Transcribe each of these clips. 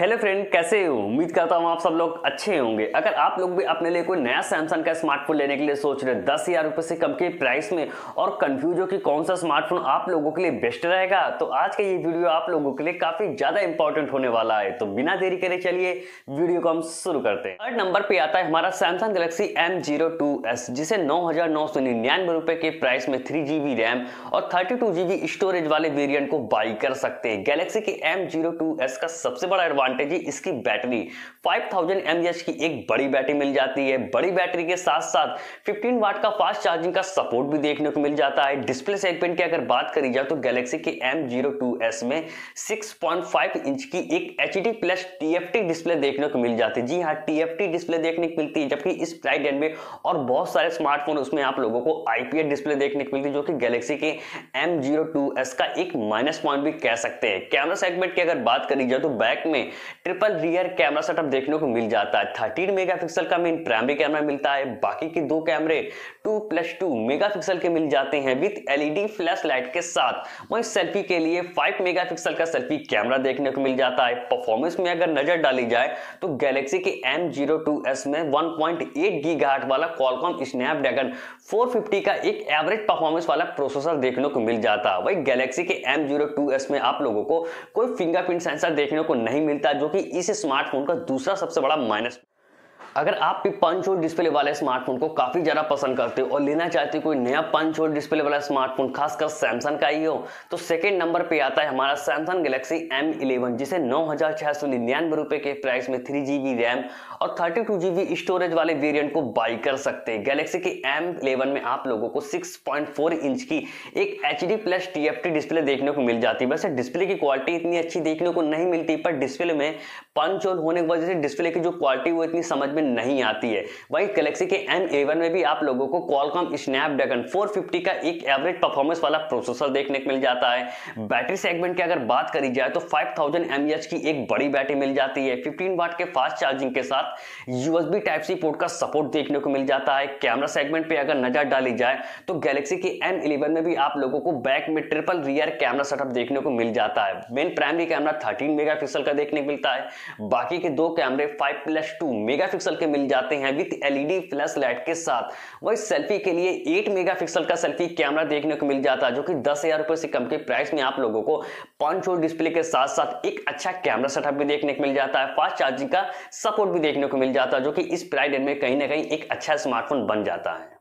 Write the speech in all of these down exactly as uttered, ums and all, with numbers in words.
Hello friend, कैसे हो? उम्मीद करता हूँ आप सब लोग अच्छे होंगे। अगर आप लोग भी अपने लिए कोई नया सैमसंग का स्मार्टफोन लेने के लिए सोच रहे हो दस हजार रुपये से कम के प्राइस में और कंफ्यूज हो कि कौन सा स्मार्टफोन आप लोगों के लिए बेस्ट रहेगा, तो आज का ये वीडियो आप लोगों के लिए काफी ज्यादा इंपॉर्टेंट होने वाला है। तो बिना देरी करे चलिए वीडियो को हम शुरू करते हैं। थर्ड नंबर पे आता है हमारा Samsung Galaxy M zero two S, जिसे नौ हजार नौ सौ निन्यानवे रुपए के प्राइस में थ्री जी बी रैम और thirty two G B storage वाले वेरियंट को बाई कर सकते हैं। गैलेक्सी के एम जीरो टू एस का सबसे बड़ा एडवांस इसकी बैटरी पाँच हज़ार एमएएच की एक बड़ी बैटरी मिल जाती है। बड़ी बैटरी के साथ साथ पंद्रह वाट का फास्ट चार्जिंग का सपोर्ट भी देखने को मिल जाता है। डिस्प्ले सेगमेंट की अगर बात करी जाए तो गैलेक्सी के एम ज़ीरो टू एस में छह पॉइंट पाँच इंच की एक एचडी प्लस टीएफटी डिस्प्ले देखने को मिल जाती है। जी हां, टीएफटी डिस्प्ले देखने को मिलती है, जबकि इस प्राइस रेंज में और बहुत सारे स्मार्टफोन उसमें आप लोगों को आईपीएस डिस्प्ले देखने को मिलती है, जो कि गैलेक्सी के एम ज़ीरो टू एस का एक माइनस पॉइंट भी कह सकते हैं। कैमरा सेगमेंट की अगर बात करी जाए तो बैक में ट्रिपल रियर कैमरा सेटअप देखने को मिल जाता है। तेरह मेगापिक्सल का मेन प्राइमरी कैमरा मिलता है, बाकी के दो कैमरे दो प्लस दो मेगापिक्सल के मिल जाते हैं विद एलईडी फ्लैश लाइट के साथ। वहीं सेल्फी के लिए पाँच मेगापिक्सल का सेल्फी कैमरा देखने को मिल जाता है। परफॉर्मेंस में अगर नजर डाली जाए तो गैलेक्सी के एम ज़ीरो टू एस में वन पॉइंट एट गीगाहर्ट्ज़ वाला Qualcomm Snapdragon फोर फिफ्टी का एक एवरेज परफॉर्मेंस वाला प्रोसेसर देखने को मिल जाता है। वहीं गैलेक्सी के एम ज़ीरो टू एस में आप लोगों को कोई फिंगरप्रिंट सेंसर देखने को नहीं मिलता, जो कि इस स्मार्टफोन का दूसरा सबसे बड़ा माइनस। अगर आप भी पंच होल डिस्प्ले वाले स्मार्टफोन को काफ़ी ज़्यादा पसंद करते हो और लेना चाहते हो कोई नया पंच होल डिस्प्ले वाला स्मार्टफोन, खासकर सैमसंग का ही हो, तो सेकंड नंबर पे आता है हमारा सैमसंग गैलेक्सी एम इलेवन, जिसे नौ हज़ार छः सौ निन्यानवे रुपये के प्राइस में थ्री जी बी रैम और thirty two G B storage वाले वेरियंट को बाई कर सकते हैं। गैलेक्सी के एम इलेवन में आप लोगों को सिक्स पॉइंट फोर इंच की एक H D plus T F T display देखने को मिल जाती है। वैसे डिस्प्ले की क्वालिटी इतनी अच्छी देखने को नहीं मिलती, पर डिस्प्ले में पंच होल होने की वजह से डिस्प्ले की जो क्वालिटी वो इतनी समझ नहीं आती है। वहीं गैलेक्सी के एम इलेवन में भी आप लोगों को Qualcomm Snapdragon फोर फिफ्टी का एक एवरेज परफॉर्मेंस वाला प्रोसेसर देखने को मिल जाता है। बैटरी सेगमेंट की अगर बात करी जाए तो पाँच हज़ार एमएएच की एक बड़ी बैटरी मिल जाती है। पंद्रह वाट के फास्ट चार्जिंग के साथ यूएसबी टाइप सी पोर्ट का सपोर्ट देखने को मिल जाता है। कैमरा सेगमेंट पे अगर नजर डाली जाए तो गैलेक्सी के एम इलेवन में भी आप लोगों को बैक में ट्रिपल रियर कैमरा सेटअप देखने को मिल जाता है। मेन प्राइमरी कैमरा तेरह मेगापिक्सल का देखने को मिलता है, बाकी के दो कैमरे पाँच प्लस दो मेगापिक्सल के मिल जाते हैं विद एलईडी फ्लैश लाइट के साथ। वही सेल्फी के लिए आठ मेगापिक्सल का सेल्फी कैमरा देखने को मिल जाता है, जो कि दस हजार रुपए से कम के प्राइस में आप लोगों को पंच होल डिस्प्ले के साथ साथ एक अच्छा कैमरा सेटअप भी देखने को मिल जाता है। फास्ट चार्जिंग का सपोर्ट भी देखने को मिल जाता है, जो कि इस प्राइस रेंज में कहीं ना कहीं एक अच्छा स्मार्टफोन बन जाता है।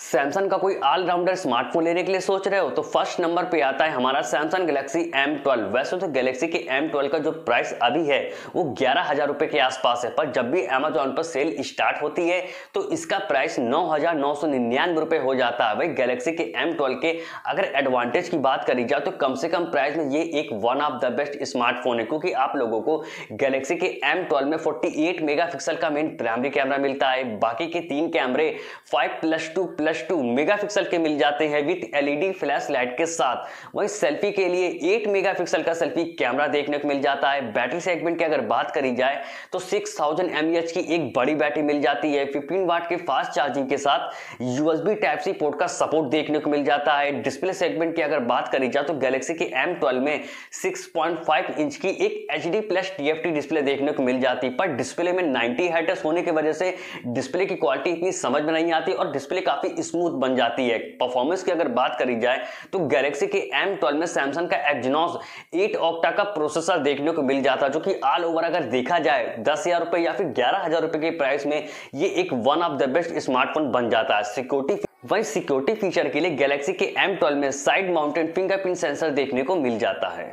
सैमसंग का कोई ऑलराउंडर स्मार्टफोन लेने के लिए सोच रहे हो तो फर्स्ट नंबर पे आता है हमारा सैमसंग गैलेक्सी एम ट्वेल्व। वैसे तो गैलेक्सी के एम ट्वेल्व का जो प्राइस अभी है वो ग्यारह हज़ार रुपये के आसपास है, पर जब भी अमेजोन पर सेल स्टार्ट होती है तो इसका प्राइस नौ हज़ार नौ सौ निन्यानवे रुपये हो जाता है। भाई गैलेक्सी के एम ट्वेल्व के अगर एडवांटेज की बात करी जाए तो कम से कम प्राइस में ये एक one of the best smartphone है, क्योंकि आप लोगों को गैलेक्सी के एम ट्वेल्व में फोर्टी एट मेगा पिक्सल का मेन प्राइमरी कैमरा मिलता है, बाकी के तीन कैमरे five plus two plus two megapixel के मिल जाते हैं विद एलईडी फ्लैश लाइट के साथ। वहीं सेल्फी के लिए आठ मेगापिक्सल का सेल्फी कैमरा देखने को मिल जाता है। बैटरी सेगमेंट की अगर बात करी जाए तो छह हज़ार एमएएच की एक बड़ी बैटरी मिल जाती है। पंद्रह वाट के फास्ट चार्जिंग के साथ यूएसबी टाइप सी पोर्ट का सपोर्ट देखने को मिल जाता है। डिस्प्ले सेगमेंट की अगर बात करी जाए तो गैलेक्सी के एम ट्वेल्व में सिक्स पॉइंट फाइव इंच की एक एचडी प्लस टीएफटी डिस्प्ले देखने को मिल जाती है, पर डिस्प्ले में नाइंटी हर्ट्ज होने की वजह से डिस्प्ले की क्वालिटी इतनी समझ में नहीं आती और डिस्प्ले काफी स्मूथ बन जाती है। परफॉर्मेंस की अगर बात करी जाए तो गैलेक्सी के एम ट्वेल्व में सैमसंग का एक्जिनोस एट ऑक्टा का प्रोसेसर देखने को मिल जाता है, जो कि ऑल ओवर अगर देखा जाए दस हजार रुपए या फिर ग्यारह हजार रुपए के प्राइस में ये एक one of the best smartphone बन जाता है। सिक्योरिटी वहीं सिक्योरिटी फीचर के लिए गैलेक्सी के एम ट्वेल्व में साइड माउंटेड फिंगरप्रिंट सेंसर देखने को मिल जाता है।